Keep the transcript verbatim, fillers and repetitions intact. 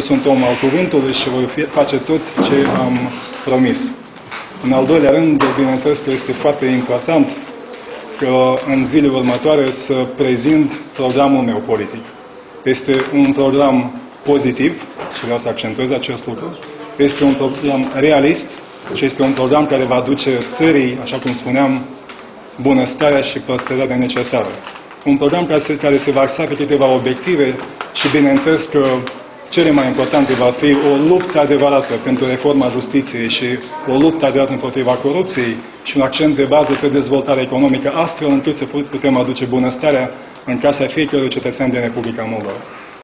Eu sunt om al cuvântului și voi face tot ce am promis. În al doilea rând, bineînțeles că este foarte important că în zilele următoare să prezint programul meu politic. Este un program pozitiv, și vreau să accentuez acest lucru, este un program realist și este un program care va duce țării, așa cum spuneam, bunăstarea și prosperitatea necesară. Un program care se va axa pe câteva obiective și bineînțeles că cele mai importante va fi o luptă adevărată pentru reforma justiției și o luptă adevărată împotriva corupției și un accent de bază pe dezvoltarea economică, astfel încât să putem aduce bunăstarea în casa fiecărui cetățean din Republica Moldova.